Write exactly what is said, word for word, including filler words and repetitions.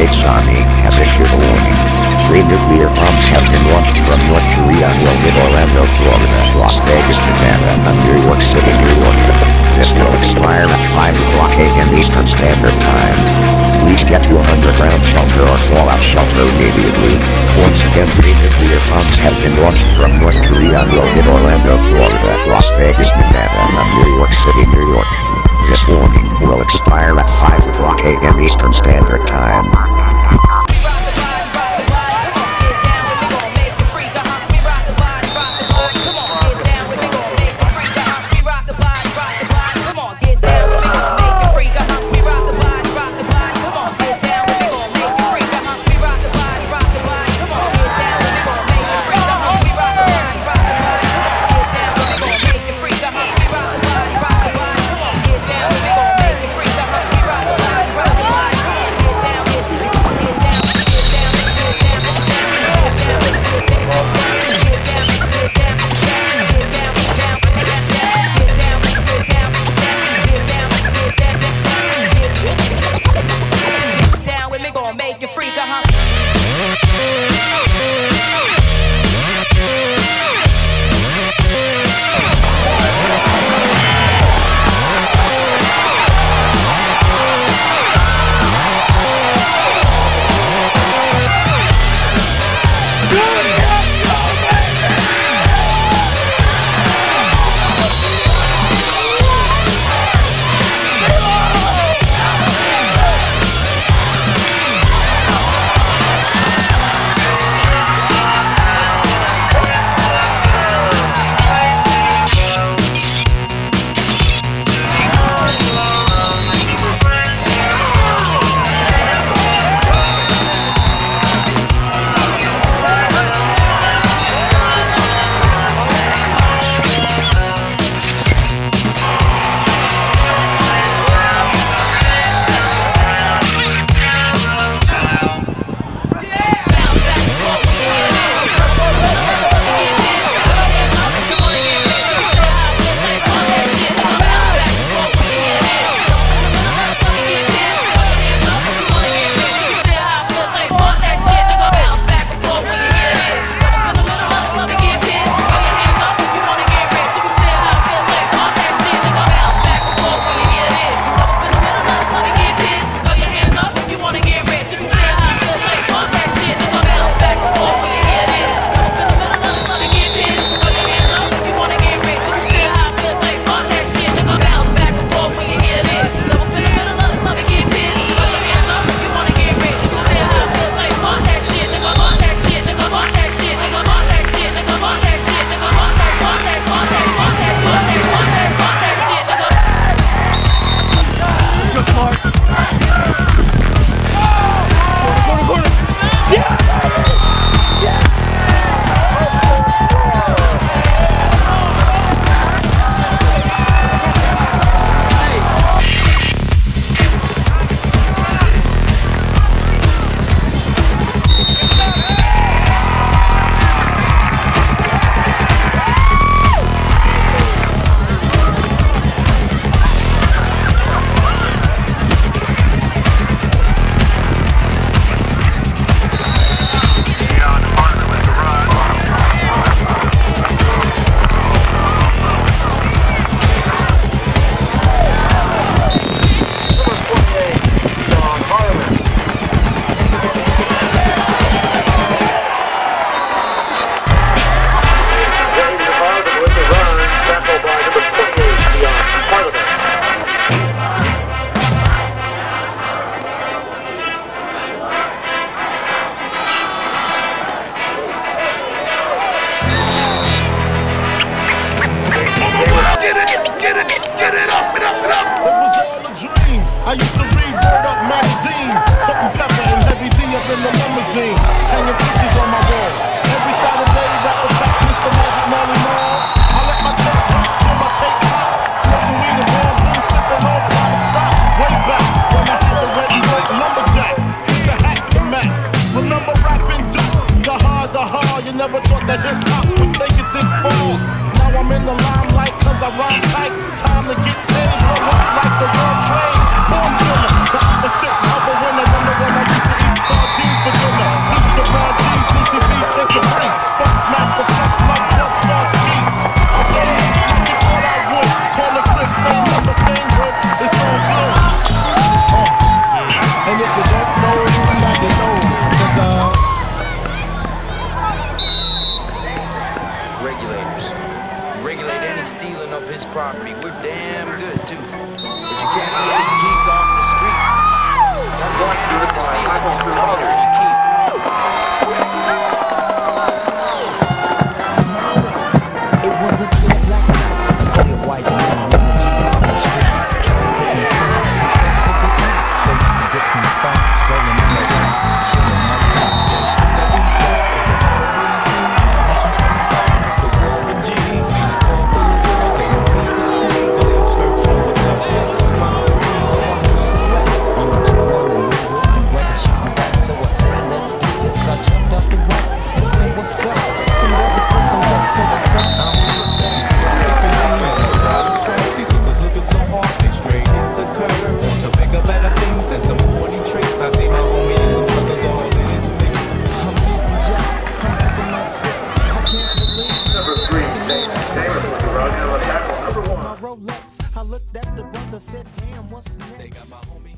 Exxon has issued a warning. Three nuclear bombs have been launched from North Korea along with Orlando, Florida, Las Vegas, Nevada, and New York City, New York. This will expire at five o'clock a m Eastern Standard Time. Please get to an underground shelter or fallout shelter immediately. Once again, three nuclear bombs have been launched from North Korea along with Orlando, Florida, Las Vegas, Nevada, and New York City, New York. This warning will expire at five o'clock a m Eastern Standard Time. stealing of his property. We're damn good, too. But you can't be any geek off the street. That's why you with the stealing of the water you keep. It was a good black night, but it white men when the G's on the streets trying to insert some things for the game, so you can get some fun rolling in the ground, chilling on the ground. Rolex, I looked at the brother, said, damn, what's next? They got my homie.